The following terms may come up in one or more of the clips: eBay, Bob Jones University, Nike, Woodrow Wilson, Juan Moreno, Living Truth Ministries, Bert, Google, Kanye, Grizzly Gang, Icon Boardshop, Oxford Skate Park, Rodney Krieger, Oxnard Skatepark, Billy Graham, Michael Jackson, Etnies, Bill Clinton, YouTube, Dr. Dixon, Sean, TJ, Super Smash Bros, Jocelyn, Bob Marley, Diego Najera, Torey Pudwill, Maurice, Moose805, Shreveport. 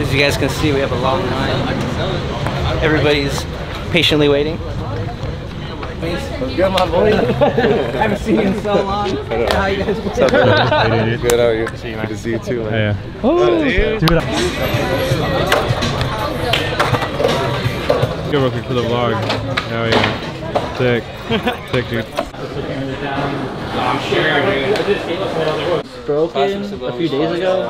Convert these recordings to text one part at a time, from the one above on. As you guys can see, we have a long line. Everybody's patiently waiting. What's good, my boy? I haven't seen you in so long. How you guys? What's up, man? Good, how are you? Good to see you too, man. Yeah. Oh, dude. Good working for the vlog. Hell yeah. Sick. Sick, dude. I'm sure. Broken a few days ago.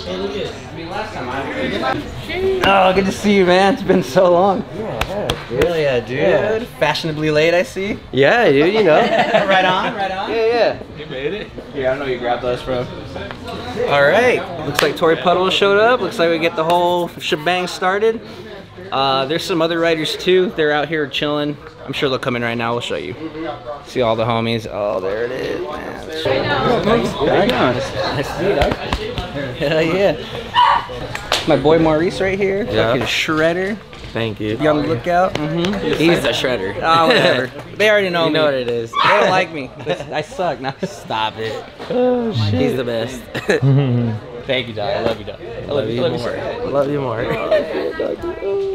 Oh, good to see you, man. It's been so long. Yeah, dude. Really, dude. Yeah. Fashionably late, I see. Yeah, dude, you know. Right on, right on. Yeah, yeah. You made it? Yeah, I don't know where you grabbed us from. All right. Looks like Torey Pudwill showed up. Looks like we get the whole shebang started. There's some other riders, too. They're out here chilling. I'm sure they'll come in right now. We'll show you. See all the homies. Oh, there it is, man. Nice to see you, dog. Hell yeah. My boy Maurice right here. Yeah. Fucking shredder. Thank you. Be on the lookout. Mm-hmm. He's a shredder. Oh, whatever. They already know me. You know what it is. They don't like me. I suck. Now stop it. Oh, shit. He's the best. Thank you, dog. I love you, dog. I love you more. I love you more.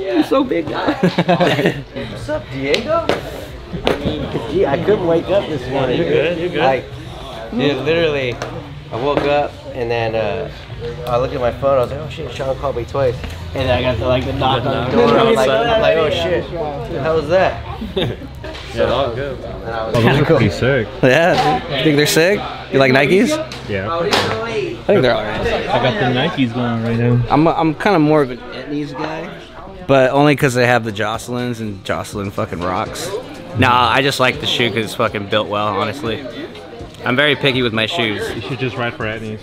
You're so big, dog. What's up, Diego? Gee, I couldn't wake up this morning. You're good. You're good. Like, dude, literally, I woke up and then I looked at my phone. I was like, oh shit, Sean called me twice. And then I got to like the knock on the door. I'm like, oh shit, what the hell was that? Yeah, so, all good. Those are pretty sick. Yeah, you think they're sick? You like Nikes? Yeah. I think they're alright. I got the Nikes going right now. I'm kind of more of an Etnies guy, but only because they have the Jocelyns and Jocelyn fucking rocks. Nah, I just like the shoe because it's fucking built well. Honestly, I'm very picky with my shoes. You should just ride for Etnies.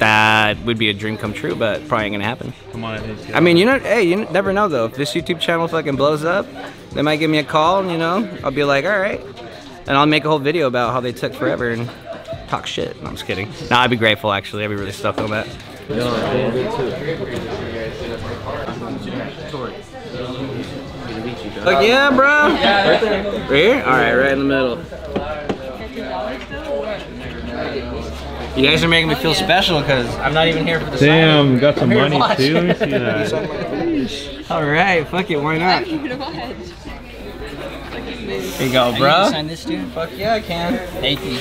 That would be a dream come true, but probably ain't gonna happen. Come on, Etnies. I mean, you know, hey, you never know though. If this YouTube channel fucking blows up, they might give me a call, and you know, I'll be like, all right, and I'll make a whole video about how they took forever and talk shit. No, I'm just kidding. No, I'd be grateful actually. I'd be really stuck on that. Fuck yeah, bro. Right there. Right here? All right, right in the middle. You guys are making me feel special because I'm not even here for the damn, we got some money too. Let me see that. All right, fuck it, why not? Here you go, bro. Can you sign this, dude? Fuck yeah, I can. Thank you.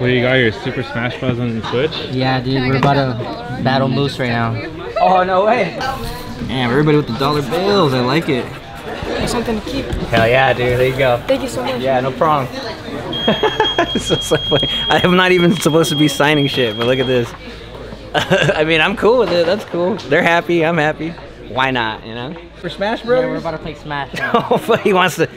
What, you got your Super Smash Bros on the Switch? Yeah, dude, we're about to battle Moose right now. Oh, no way. Man, everybody with the dollar bills, I like it. Something to keep. Hell yeah, dude, there you go. Thank you so much. Yeah, no problem. So funny. I am not even supposed to be signing shit, but look at this. I mean, I'm cool with it, that's cool. They're happy, I'm happy. Why not, you know? For Smash Bros? Yeah, we're about to play Smash. Oh, but he wants to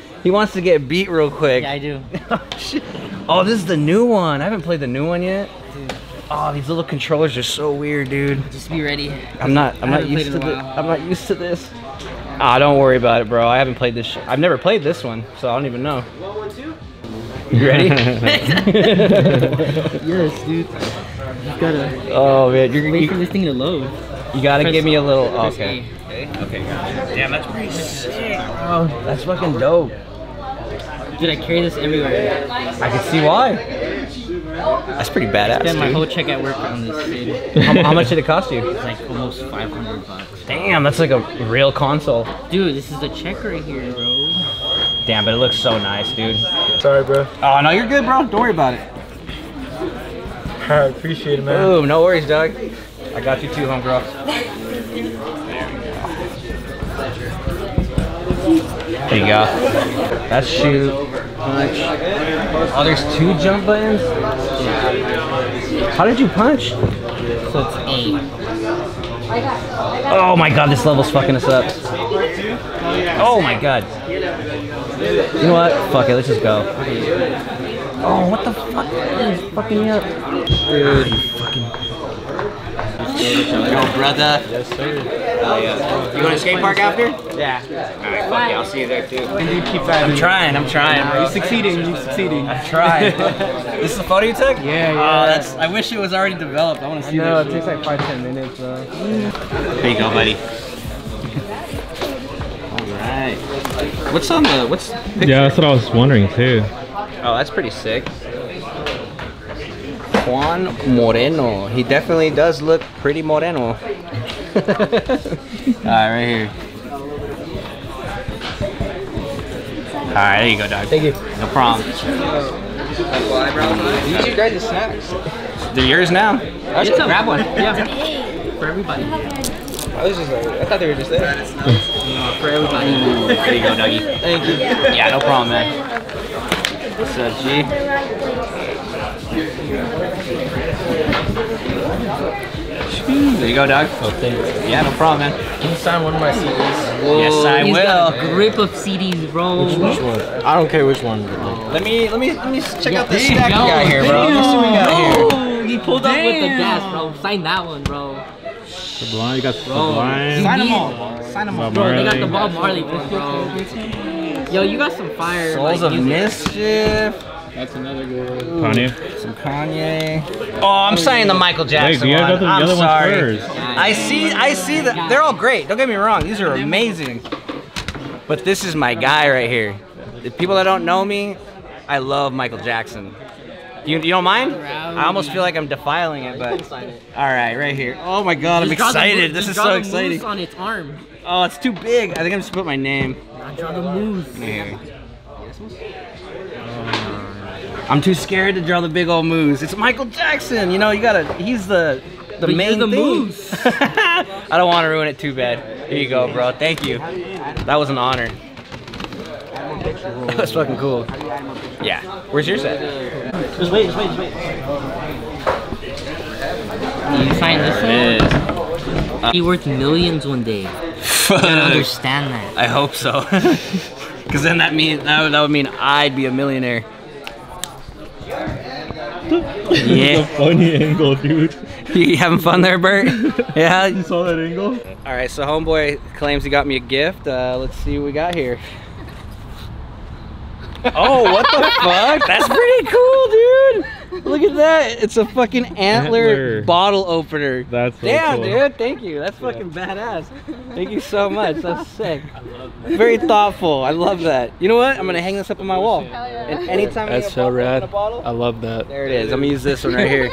get beat real quick. Yeah, I do. Oh, shit. Oh, this is the new one. I haven't played the new one yet. Dude. Oh, these little controllers are so weird, dude. Just be ready. I'm not used to this. Ah, oh, don't worry about it, bro. I haven't played this shit. I've never played this one, so I don't even know. You ready? Yes, dude. You gotta. Oh man, you're wait for this thing to load. You gotta press, give me a little. Oh, okay. Okay. Okay. Gotcha. Damn, that's pretty sick. Oh, that's fucking dope. Dude, I carry this everywhere. I can see why. That's pretty badass. I spent my whole check at work on this, dude. How much did it cost you? It's like almost 500 bucks. Damn, that's like a real console. Dude, this is the check right here, bro. Damn, but it looks so nice, dude. Sorry, bro. Oh, no, you're good, bro. Don't worry about it. I appreciate it, man. Boom, no worries, dog. I got you too, homegirl. There you go. That's shoot. Punch. Oh, there's two jump buttons? How did you punch? So it's A. Oh my god, this level's fucking us up. Oh my god. You know what? Fuck it, let's just go. Oh, what the fuck? He's fucking me up. Dude, you fucking... Yo, brother. Yes, sir. Oh, yeah. You want to skate park after? Yeah. Alright, fuck yeah, I'll see you there, too. I'm trying, bro. You're succeeding. I've tried. This is the photo you took? Yeah, yeah. Oh, that's... I wish it was already developed. I want to see that. No, it takes like 5-10 minutes, bro. There you go, buddy. Alright. What's on the... What's the picture? Yeah, that's what I was wondering, too. Oh, that's pretty sick. Juan Moreno. He definitely does look pretty moreno. All right, right here. All right, there you go, dog. Thank you. No problem. These are guys' snacks. They're yours now. I should grab one. Yeah, for everybody. I thought they were just there. For everybody. There you go, Dougie. Thank you. Yeah, no problem, man. What's up, G? There you go, dog. Oh, thanks. Yeah, no problem, man. Can you sign one of my CDs? Whoa, yes, I will. He's got a grip of CDs, bro. Which one? I don't care which one. Let me check out this stack we got here, bro. Let's see what we got here. He pulled up with the gas, bro. Sign that one, bro. Sublime, you got Sublime. Sign them all. Sign them all. Bro, they got the Bob Marley one, bro. Yo, you got some fire. Souls like, of Mischief. That's another good one. Kanye. Some Kanye. Oh, I'm signing the Michael Jackson one. I'm sorry. I see that they're all great. Don't get me wrong. These are amazing. But this is my guy right here. The people that don't know me, I love Michael Jackson. You don't mind? I almost feel like I'm defiling it, but all right, right here. Oh my God, I'm excited. This is so exciting. On its arm. Oh, it's too big. I think I'm just put my name. I draw the moose. I'm too scared to draw the big old moose. It's Michael Jackson. You know, you gotta. He's the main thing. Moose. I don't want to ruin it too bad. Here you go, bro. Thank you. That was an honor. That was fucking cool. Yeah. Where's yours at? Just wait. You find this one? He's worth millions one day. Fuck. You gotta understand that. I hope so. Because then that would mean I'd be a millionaire. Yeah. That's a funny angle, dude. You having fun there, Bert? Yeah. You saw that angle? All right. So homeboy claims he got me a gift. Let's see what we got here. Oh, what the fuck? That's pretty cool, dude. Look at that. It's a fucking antler bottle opener. That's so damn, cool. Dude. Thank you. That's fucking badass. Thank you so much. That's sick. I love that. Very thoughtful. I love that. You know what? I'm going to hang this up on my wall. Yeah. And anytime I get so a bottle, I love that. There it is. I'm going to use this one right here.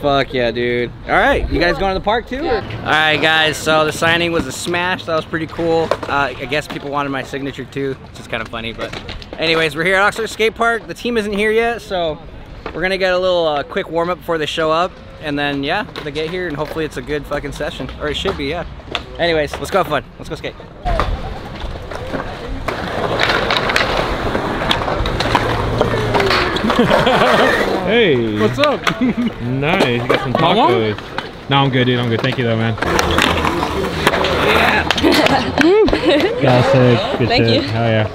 Fuck yeah, dude. All right. You guys going to the park too? Yeah. All right, guys. So the signing was a smash. That was pretty cool. I guess people wanted my signature too, which is kind of funny, but... Anyways, we're here at Oxford Skate Park. The team isn't here yet, so we're gonna get a little quick warm up before they show up, and then yeah, they get here, and hopefully it's a good fucking session, or it should be, yeah. Anyways, let's go have fun. Let's go skate. Hey. What's up? Nice. You got some tacos. No, I'm good, dude. I'm good. Thank you, though, man. Yeah. Got sick. Good Thank shit. You. Hell yeah.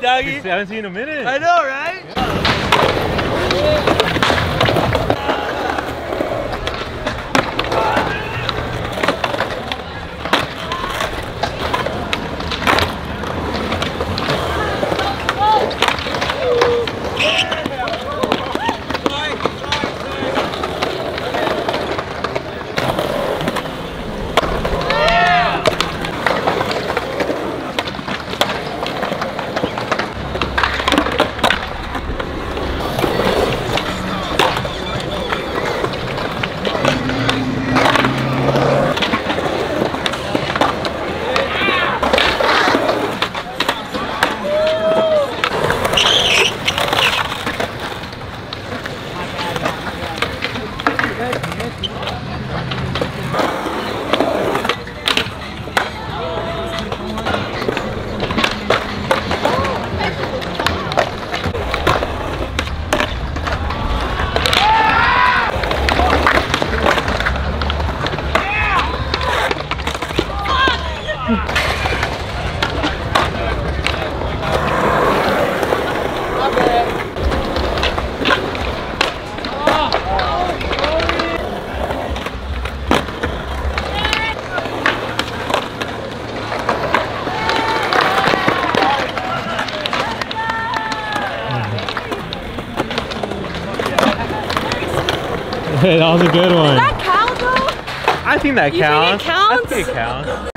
Doggy. I haven't seen you in a minute. I know, right? That was a good one. Does that count though? I think that counts. You think it counts? I think it counts.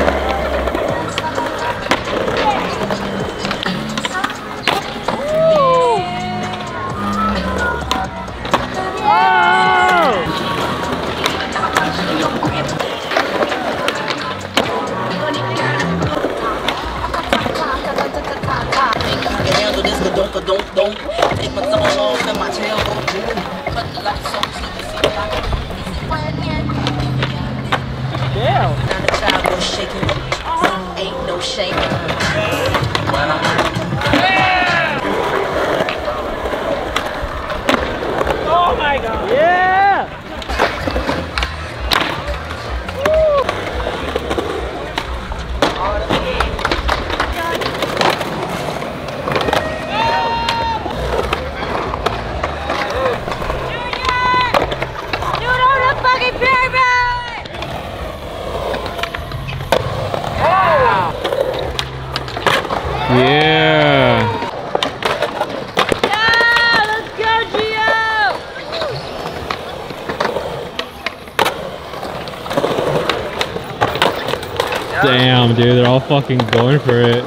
Damn, dude, they're all fucking going for it.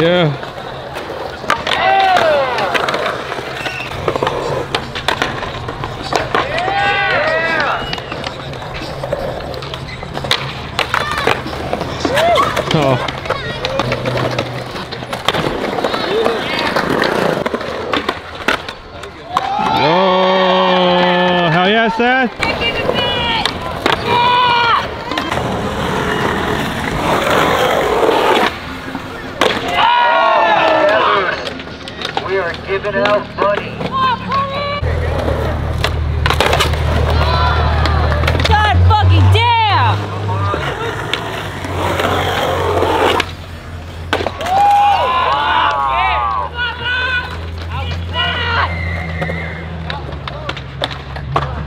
Yeah.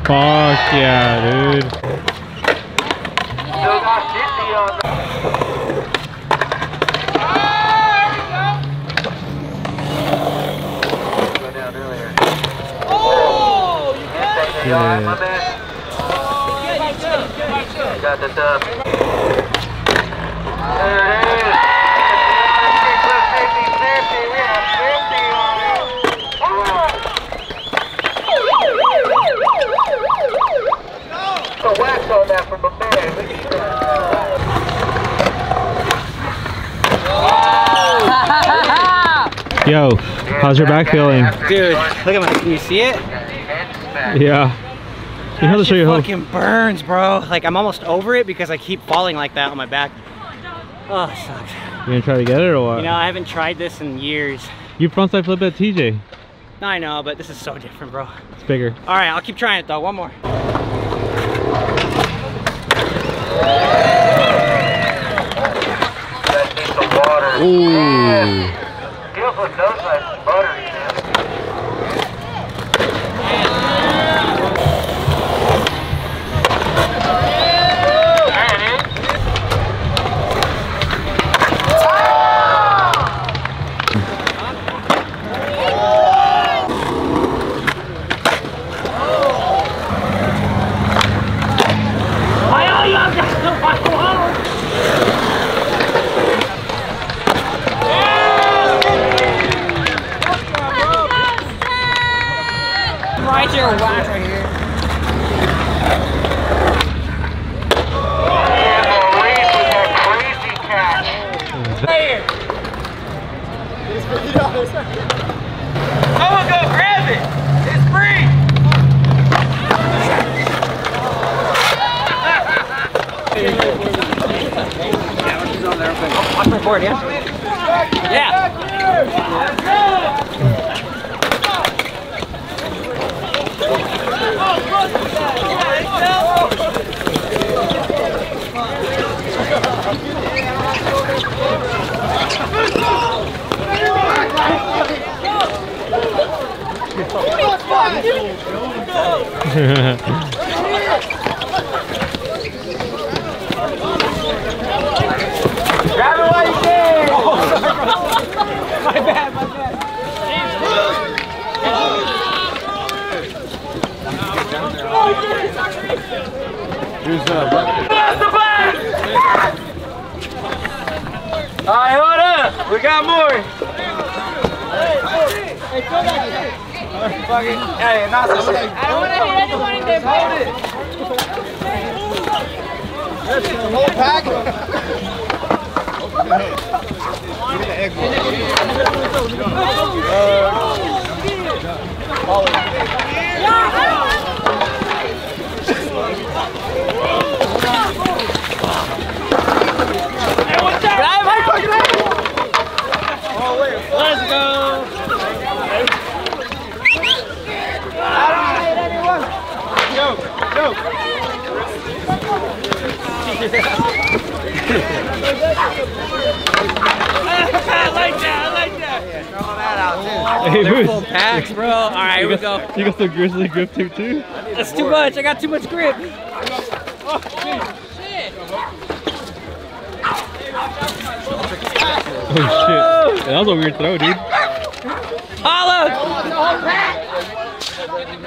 Fuck yeah, dude. Oh, you got it. Yeah. My bad. You got the dub. There it is. Yo, how's your back feeling? Dude, look at my, can you see it? Yeah. You have to show your hook. Fucking burns, bro. Like, I'm almost over it because I keep falling like that on my back. Oh, it sucks. You gonna try to get it or what? You know, I haven't tried this in years. You frontside flipped at TJ. No, I know, but this is so different, bro. It's bigger. All right, I'll keep trying it though. One more. Ooh. Beautiful nose like butter. Board, yeah? Yeah. Grab it while you can! My bad, my bad. Here's the bucket. That's the bucket! All right, hold up. We got more. Hey, not so bad. I don't want to hit anyone in their bucket. That's the whole pack. Let's go. Hey, Moose. Full packs, bro. All right, we go. You got the Grizzly grip tape too? That's too much. I got too much grip. Oh, shit. Oh, shit. That was a weird throw, dude. Holla!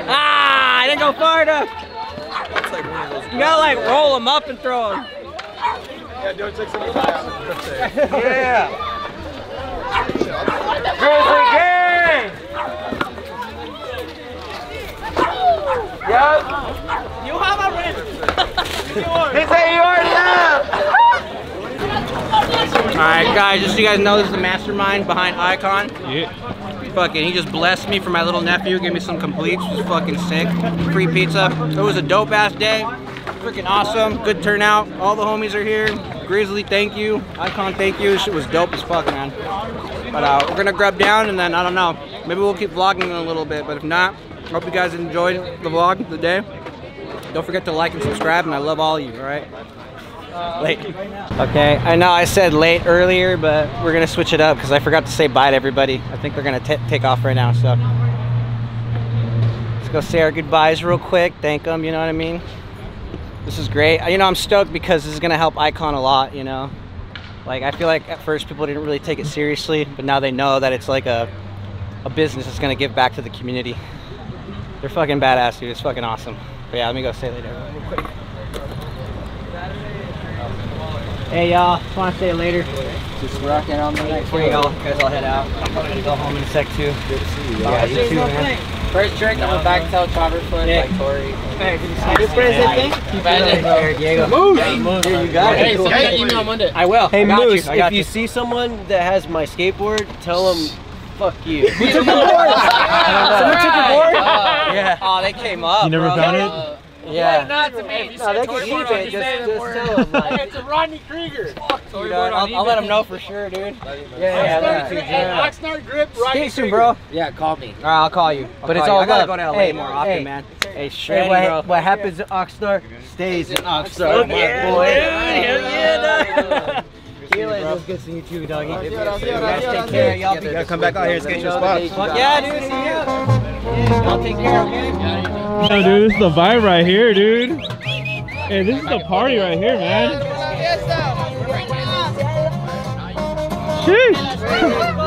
Ah, I didn't go far enough. You gotta like roll them up and throw them. Yeah, don't take some of the time. Yeah. Grizzly Gang! Yup. You have a win. This ain't yours now. Alright guys, just so you guys know, this is the mastermind behind Icon. Yeah. Fucking, he just blessed me for my little nephew, gave me some completes, which was fucking sick. Free pizza. It was a dope ass day. Freaking awesome, good turnout. All the homies are here. Grizzly, thank you. Icon, thank you. This shit was dope as fuck, man. But we're gonna grub down and then, I don't know, maybe we'll keep vlogging in a little bit, but if not, hope you guys enjoyed the vlog of the day. Don't forget to like and subscribe, and I love all of you, all right? Late. Okay, I know I said late earlier, but we're gonna switch it up because I forgot to say bye to everybody. I think they're gonna take off right now, so. Let's go say our goodbyes real quick, thank them, you know what I mean? This is great. You know, I'm stoked because this is gonna help Icon a lot, you know? Like, I feel like at first people didn't really take it seriously, but now they know that it's like a business that's gonna give back to the community. They're fucking badass, dude. It's fucking awesome. But yeah, let me go say later real quick. Hey y'all, just wanna say later. Just rocking on the next one. Y'all guys all head out. I'm probably gonna go home in a sec too. Good to see you. Yeah, you too, man. First trick, I'm a back tail chopper foot like Torey. Hey, can you see this thing? Keep Diego. Moose! Hey, Moose. Dude, you got it. Hey, send me an email Monday. I will. Hey, Moose, if you see someone that has my skateboard, tell them, fuck you. Who took the board? Someone took the board? Yeah. Oh, they came up. You never found it? Yeah. Not to me. You said Torey board on eBay. It's a Rodney Krieger. I'll let him know for sure, dude. Yeah. Oxnard grip, Rodney Krieger, bro. Yeah, call me. All right, I'll call you. But it's all good. I gotta go to LA more often, man. Hey, straight, bro. What happens in Oxnard stays in Oxnard, my boy. Yeah, it was good seeing you too, doggy. You guys take care. Y'all gotta come back out here and skate your spots. Yeah, dude. See you. I'll take care of you. Yo, dude, this is the vibe right here, dude. Hey, this is the party right here, man. Sheesh.